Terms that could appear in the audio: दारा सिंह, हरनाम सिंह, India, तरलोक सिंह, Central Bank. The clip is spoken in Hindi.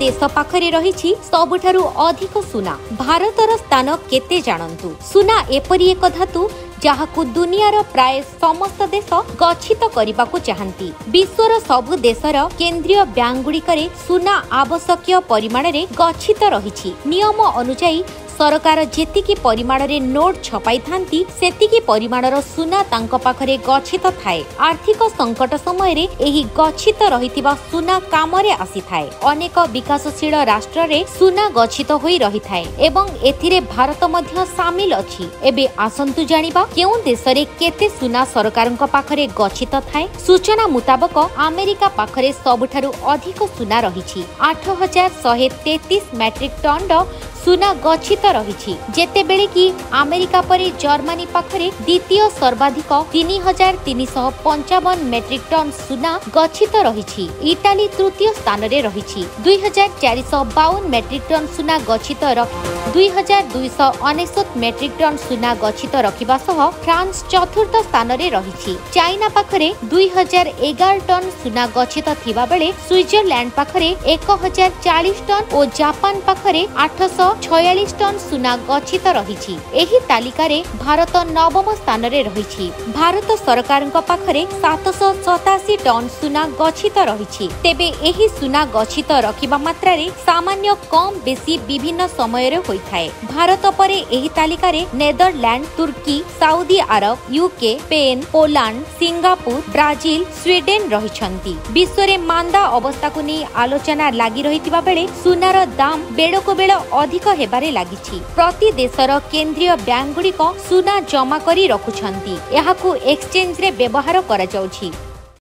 देश पाखरे रही सबुठारु अधिक सुना। भारतर स्थान केते जानंतु। सुना एपरि एक धातु जहाकु दुनियार प्राय समस्त देश गच्छित करने चाहती। विश्वर सबु देशर केंद्रीय बैंक गुड़िकरे सुना आवश्यक परिमाण रे गच्छित रही। नियम अनुसार सरकार जेतिकी परिमाण रे नोट छपाई थांती सेतिकी परिमाणर सुना तांको पाखरे गच्छित थाए। आर्थिक संकट समय रे एही गच्छित रहितिबा सुना कामरे आसी थाए। अनेक विकासशील राष्ट्र रे सुना गच्छित होई रही थाए एवं एथिरे भारत मध्य शामिल अछि। एबे आसंतु जानिबा केउ देश रे केते सुना सरकारक पाखरे गच्छित थाए। सूचना मुताबक अमेरिका पाखरे सबुठारु अधिक सुना रहिछि। 8133 मैट्रिक टन सुना गच्छित रही। जेतेबेले कि अमेरिका परे जर्मनी पाखरे द्वितीय सर्वाधिक 3355 मेट्रिक टन सुना गच्छित रही। इटाली तृतीय स्थान रे रही 2452 मेट्रिक टन सुना गच्छित 2299 मेट्रिक टन सुना गच्छित रखिबा सह फ्रांस चतुर्थ स्थान रे रही। चाइना पाखरे 2011 टन सुना गच्छित थिबा बेले स्विट्जरलैंड पाखरे 1040 टन और जापान पाखरे 846 टन सुना गच्छित रही। एही तालिकारे भारत नवम स्थान रे रही। भारत सरकार के पाखरे 787 टन सुना गच्छित रही। तेबे एही सुना गच्छित रखिबा मात्रा रे सामान्य कम बेसी विभिन्न समय रे होई थाए। भारत परे एही तालिकारे नेदरलैंड, तुर्की, Saudi Arab, UK, Spain, Poland, Singapore, Brazil, Sweden रहिछंती। विश्व रे मांदा अवस्था को नै आलोचना लागि रहितिबा बेले सुनार दाम बेड़ो को बेड़ अधिक हेबारे लागिछि। प्रति देशर केंद्रीय बैंक गुड़िक सुना जमा करी रखुछंती। एहाकु एक्सचेंज रे व्यवहार करा जाउछि।